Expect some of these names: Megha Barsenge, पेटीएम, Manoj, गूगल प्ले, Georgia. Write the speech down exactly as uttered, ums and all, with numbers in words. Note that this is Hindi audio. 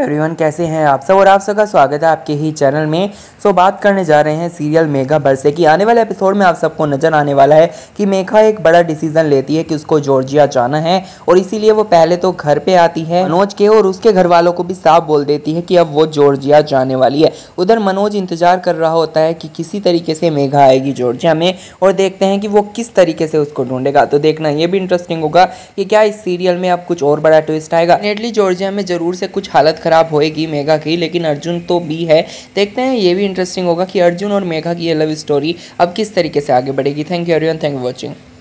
एवरीवन कैसे हैं आप सब और आप सबका स्वागत है आपके ही चैनल में। सो बात करने जा रहे हैं सीरियल मेगा बरसे की। आने वाले एपिसोड में आप सबको नजर आने वाला है कि मेघा एक बड़ा डिसीजन लेती है कि उसको जॉर्जिया जाना है और इसीलिए वो पहले तो घर पे आती है मनोज के और उसके घर वालों को भी साफ बोल देती है कि अब वो जॉर्जिया जाने वाली है। उधर मनोज इंतजार कर रहा होता है कि किसी तरीके से मेघा आएगी जॉर्जिया में और देखते हैं कि वो किस तरीके से उसको ढूंढेगा। तो देखना ये भी इंटरेस्टिंग होगा कि क्या इस सीरियल में अब कुछ और बड़ा ट्विस्ट आएगा। नेटली जॉर्जिया में जरूर से कुछ हालत खराब होएगी मेघा की, लेकिन अर्जुन तो भी है। देखते हैं ये भी इंटरेस्टिंग होगा कि अर्जुन और मेघा की ये लव स्टोरी अब किस तरीके से आगे बढ़ेगी। Thank you everyone, thank you for watching.